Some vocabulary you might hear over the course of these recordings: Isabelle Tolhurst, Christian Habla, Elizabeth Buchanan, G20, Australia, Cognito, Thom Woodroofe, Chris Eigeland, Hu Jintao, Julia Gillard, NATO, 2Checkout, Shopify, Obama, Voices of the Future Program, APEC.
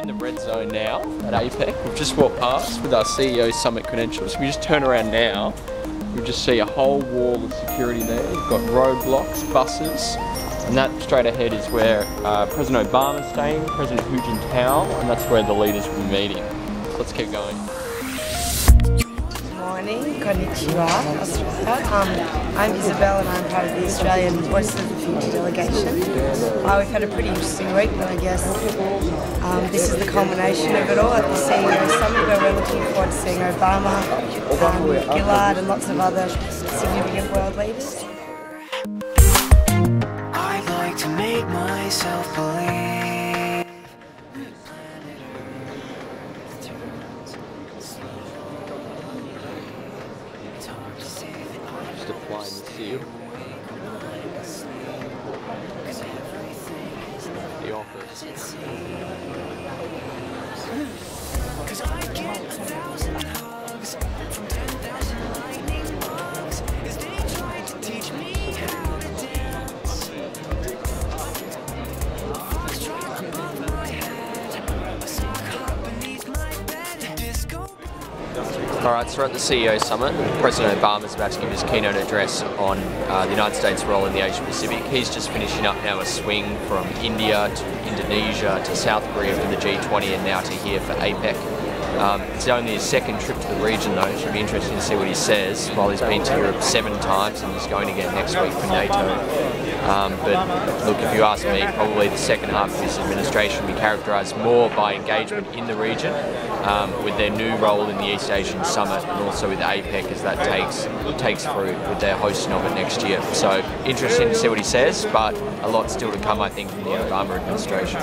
in the red zone now at APEC. We've just walked past with our CEO Summit credentials. We just turn around now, we just see a whole wall of security there. You've got roadblocks, buses, and that straight ahead is where President Obama's staying, President Hu Jintao, and that's where the leaders will be meeting. So let's keep going. Good morning, konnichiwa, Australia. I'm Isabelle and I'm part of the Australian Voice of the Future delegation. We've had a pretty interesting week, but I guess this is the culmination of it all at the CEO Summit, where we're looking forward to seeing Obama, Gillard and lots of other significant world leaders. To make myself believe. Just applying the seal. The office. Cause I get 1,000 hugs from 10,000 lightning bugs as they try to teach me how. Alright, so we're at the CEO Summit. President Obama's about to give his keynote address on the United States' role in the Asia Pacific. He's just finishing up now a swing from India to Indonesia to South Korea for the G20 and now to here for APEC. It's only his second trip to the region though. It should be interesting to see what he says, while he's been to Europe 7 times and he's going again next week for NATO. But look, if you ask me, probably the second half of this administration will be characterised more by engagement in the region with their new role in the East Asian Summit and also with APEC as that takes fruit with their hosting of it next year. So interesting to see what he says, but a lot still to come I think from the Obama administration.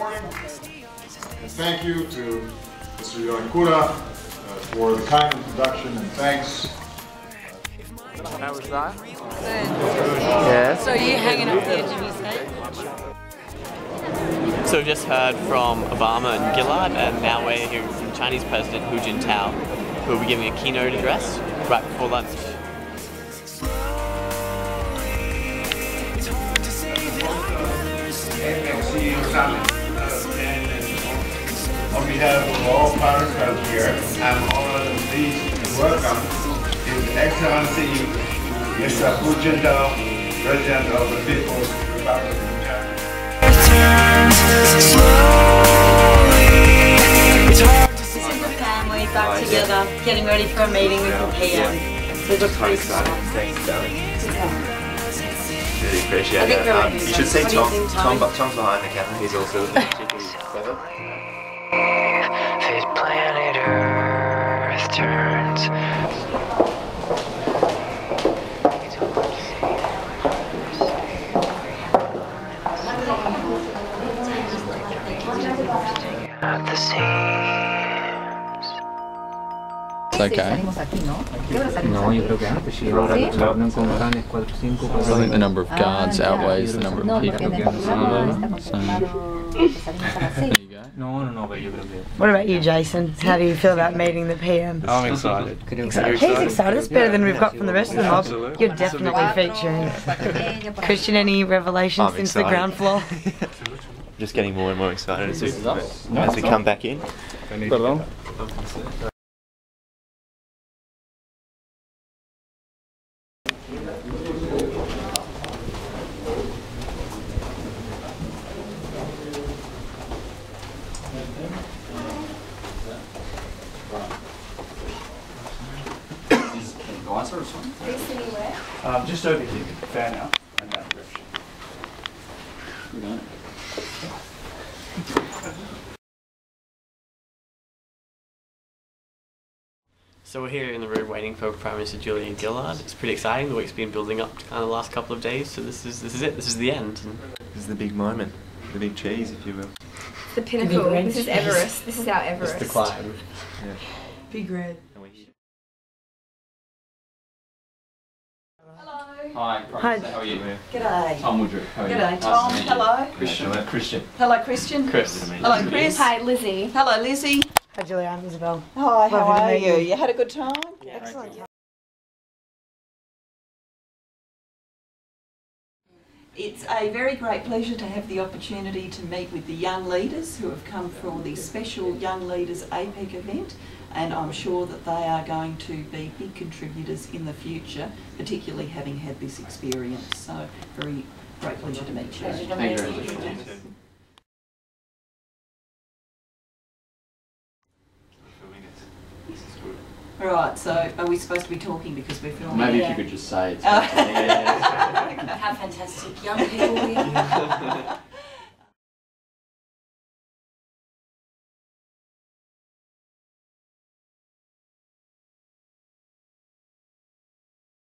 And thank you to Mr. Yorakura for the kind introduction and thanks. How was that? Good. Yeah. So you hanging up there, Jimmy State? So we've just heard from Obama and Gillard, and now we're hearing from Chinese President Hu Jintao, who will be giving a keynote address right before lunch. On behalf of all partners here, I'm honored and pleased to welcome His Excellency Mr. Hu Jintao, President of the People's Republic of China. The family back together, getting ready for a meeting with the PM. So it's pretty exciting. Thanks, darling. Really appreciate it. You should see Tom's behind the camera. He's also particularly clever. This planet Earth turns. Okay. I think the number of guards outweighs the number of people. There you go. What about you, Jason? How do you feel about meeting the PM? I'm excited. He's excited. It's better than we've got from the rest of the mob. You're definitely featuring. Christian, any revelations since the ground floor? Just getting more and more excited as we come back in. Just over here, fan out in that direction. So we're here in the room waiting for Prime Minister Julia Gillard. It's pretty exciting. The week's been building up kind of the last couple of days, so this is it. This is the end. This is the big moment, the big cheese, if you will. The pinnacle. This is Everest. This is our Everest. It's the climb. Yeah. Big red. Hello. Hi, Chris. How are you? G'day. Thom Woodroofe. How are you? G'day, Tom. Nice hello. Christian. Christian. Hello, Christian. Chris. Hello, Chris. Hi, Lizzie. Hello, Lizzie. Hi, Julia. I'm Isabelle. Hi, how are you? You had a good time? Yeah, excellent. It's a very great pleasure to have the opportunity to meet with the young leaders who have come for the special Young Leaders APEC event, and I'm sure that they are going to be big contributors in the future, particularly having had this experience. So, very great pleasure to meet you. Thank you very much. Right, so are we supposed to be talking because we're filming? Maybe if you could just say it. How fantastic young people we are.